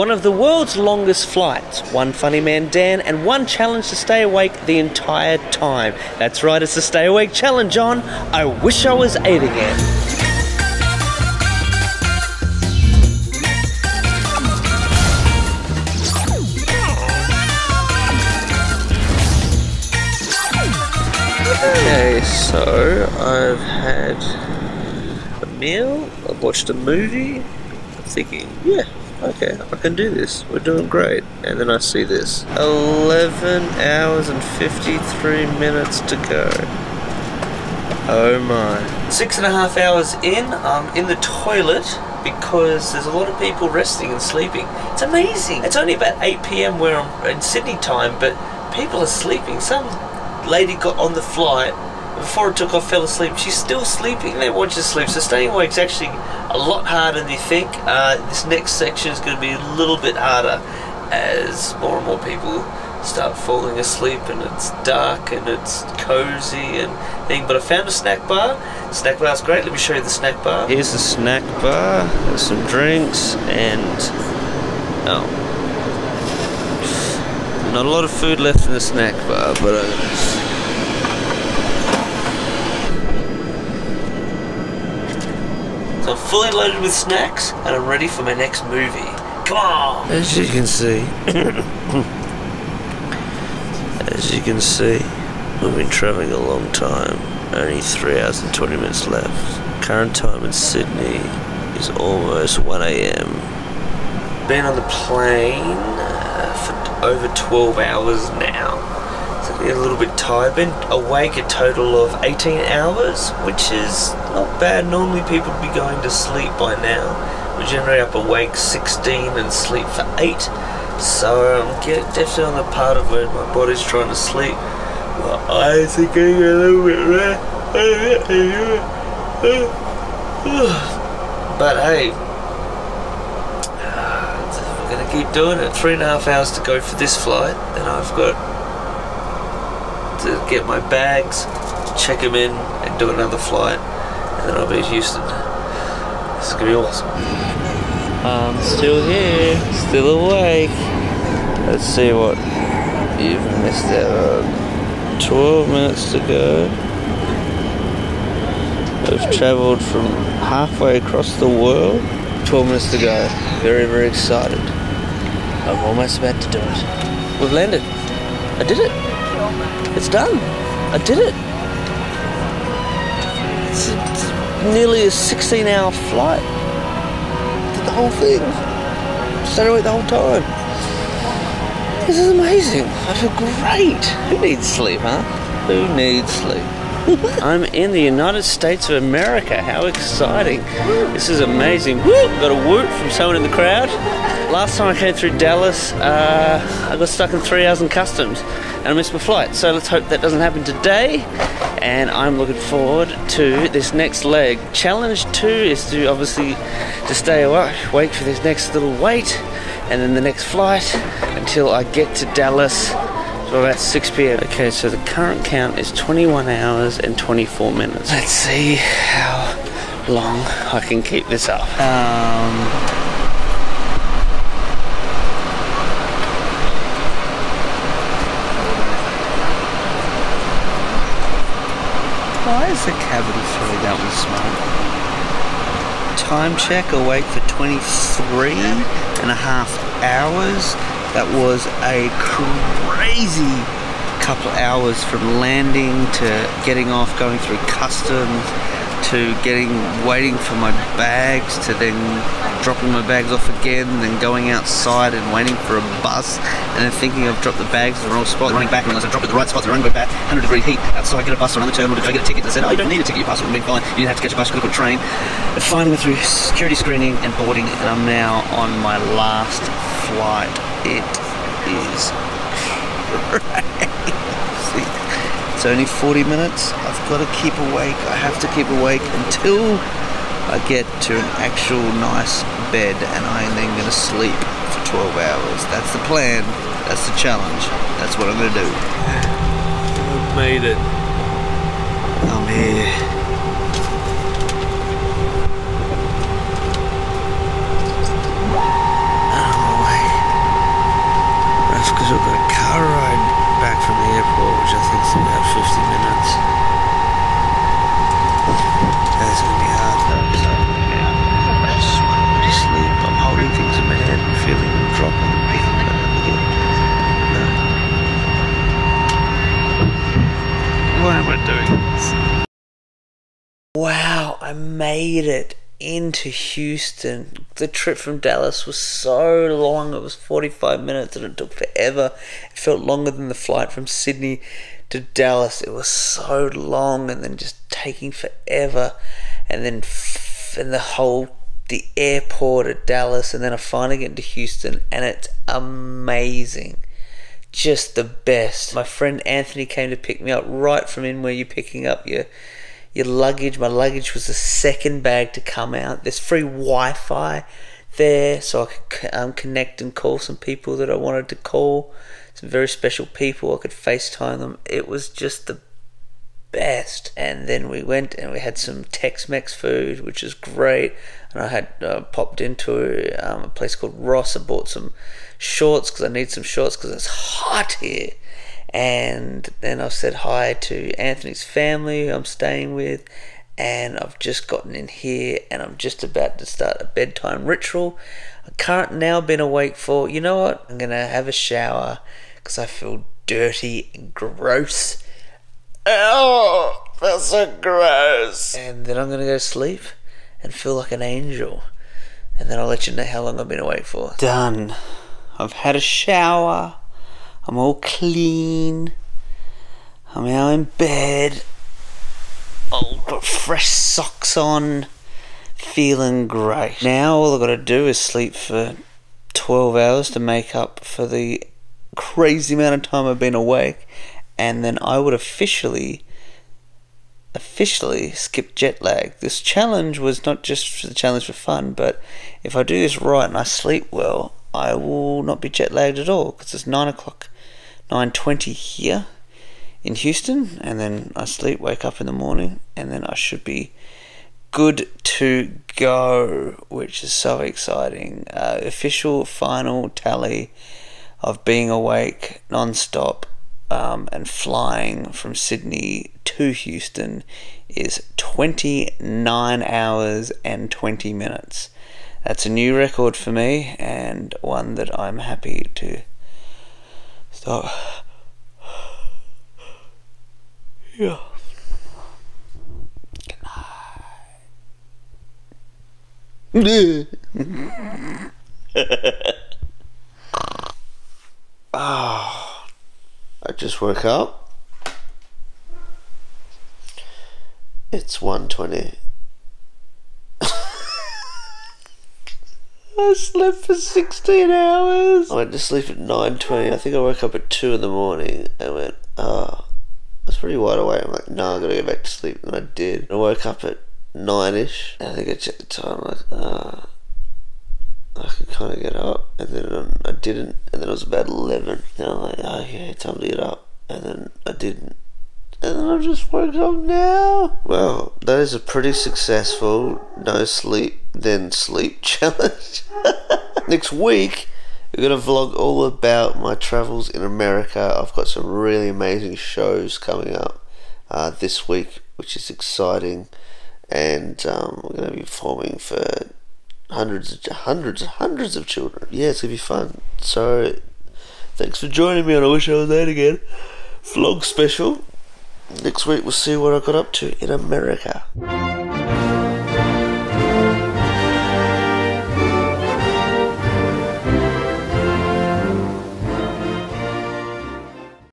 One of the world's longest flights, one Funny Man Dan, and one challenge to stay awake the entire time. That's right, it's the Stay Awake Challenge on I Wish I Was 8 Again. Okay, so I've had a meal, I've watched a movie, I'm thinking, yeah, okay, I can do this, we're doing great. And then I see this, 11 hours and 53 minutes to go. Oh my. 6.5 hours in, I'm in the toilet because there's a lot of people resting and sleeping. It's amazing. It's only about 8 p.m. where I'm in Sydney time, but people are sleeping. Some lady got on the flight, before it took off, fell asleep. She's still sleeping. They want you to sleep, so staying awake is actually a lot harder than you think. This next section is going to be a little bit harder as more and more people start falling asleep, and it's dark and it's cozy and thing. But I found a snack bar. The snack bar is great. Let me show you the snack bar. Here's the snack bar. There's some drinks and not a lot of food left in the snack bar, but so I'm fully loaded with snacks and I'm ready for my next movie. Come on! As you can see, we've been travelling a long time. Only 3 hours and 20 minutes left. Current time in Sydney is almost 1 a.m. Been on the plane for over 12 hours now, so I'm a little bit tired. Been awake a total of 18 hours, which is not bad. Normally people would be going to sleep by now. We're generally up awake 16 and sleep for 8, so I'm definitely on the part of where my body's trying to sleep. Well, I think I get a little bit rare, but hey, keep doing it. 3.5 hours to go for this flight, then I've got to get my bags, check them in and do another flight, and then I'll be at Houston. This is going to be awesome. I'm still here, still awake. Let's see what you've missed out on. 12 minutes to go. We've travelled from halfway across the world. 12 minutes to go. Very, very excited. I'm almost about to do it. We've landed. I did it. It's done. I did it. It's nearly a 16-hour flight. Did the whole thing. Stayed awake the whole time. This is amazing. I feel great. Who needs sleep, huh? Who needs sleep? I'm in the United States of America. How exciting. This is amazing. Got a woot from someone in the crowd. Last time I came through Dallas, I got stuck in 3 hours in customs and I missed my flight. So let's hope that doesn't happen today. And I'm looking forward to this next leg. Challenge 2 is to obviously to stay awake for this next little wait and then the next flight until I get to Dallas. So about 6 p.m. Okay, so the current count is 21 hours and 24 minutes. Let's see how long I can keep this up. Why is the cabin feel that was smart? Time check, awake for 23.5 hours. That was a crazy couple of hours from landing to getting off, going through customs, to waiting for my bags, to then dropping my bags off again, then going outside and waiting for a bus, and then thinking I've dropped the bags in the wrong spot, running back, and I dropped it at the right spot, they're running back, 100-degree heat, outside, get a bus, or another terminal, I get a ticket, they said, oh, you don't need a ticket, your passport would be fine, you didn't have to catch a bus, you could have got a train. But finally went through security screening and boarding, and I'm now on my last flight. It is crazy. It's only 40 minutes. I've got to keep awake. I have to keep awake until I get to an actual nice bed, and I'm then going to sleep for 12 hours. That's the plan. That's the challenge. That's what I'm going to do. I've made it. I'm here. I made it into Houston. The trip from Dallas was so long. It was 45 minutes and it took forever. It felt longer than the flight from Sydney to Dallas. It was so long and then just taking forever. And then the airport at Dallas, and then I finally get into Houston and it's amazing. Just the best. My friend Anthony came to pick me up right from in where you're picking up your luggage. My luggage was the second bag to come out. There's free Wi-Fi there, so I could connect and call some people that I wanted to call. Some very special people. I could FaceTime them. It was just the best. And then we went and we had some Tex-Mex food, which is great. And I had popped into a place called Ross. I bought some shorts because I need some shorts because it's hot here. And then I've said hi to Anthony's family who I'm staying with, and I've just gotten in here and I'm just about to start a bedtime ritual. I can't now been awake for, you know what, I'm gonna have a shower because I feel dirty and gross. Oh, that's so gross. And then I'm gonna go sleep and feel like an angel, and then I'll let you know how long I've been awake for. Done. I've had a shower. I'm all clean. I'm out in bed. I've got fresh socks on. Feeling great. Now all I've got to do is sleep for 12 hours to make up for the crazy amount of time I've been awake. And then I would officially skip jet lag. This challenge was not just the challenge for fun, but if I do this right and I sleep well, I will not be jet lagged at all, because it's 9:20 here in Houston, and then I sleep, wake up in the morning, and then I should be good to go, which is so exciting. Official final tally of being awake non-stop and flying from Sydney to Houston is 29 hours and 20 minutes. That's a new record for me, and one that I'm happy to stop. Yeah. Good night. Oh, I just woke up. It's 1:20. I slept for 16 hours. I went to sleep at 9:20. I think I woke up at 2 in the morning and went, oh, I was pretty wide awake. I'm like, no, I'm going to go back to sleep. And I did. I woke up at 9-ish. And I think I checked the time. I'm like, oh, I could kind of get up. And then I didn't. And then it was about 11. And I'm like, oh, yeah, time to get up. And then I didn't. And then I just woke up now. Well, that is a pretty successful no sleep then sleep challenge. Next week, we're going to vlog all about my travels in America. I've got some really amazing shows coming up this week, which is exciting. And we're going to be performing for hundreds of children. Yeah, it's going to be fun. So, thanks for joining me on I Wish I Was That Again vlog special. Next week we'll see what I got up to in America.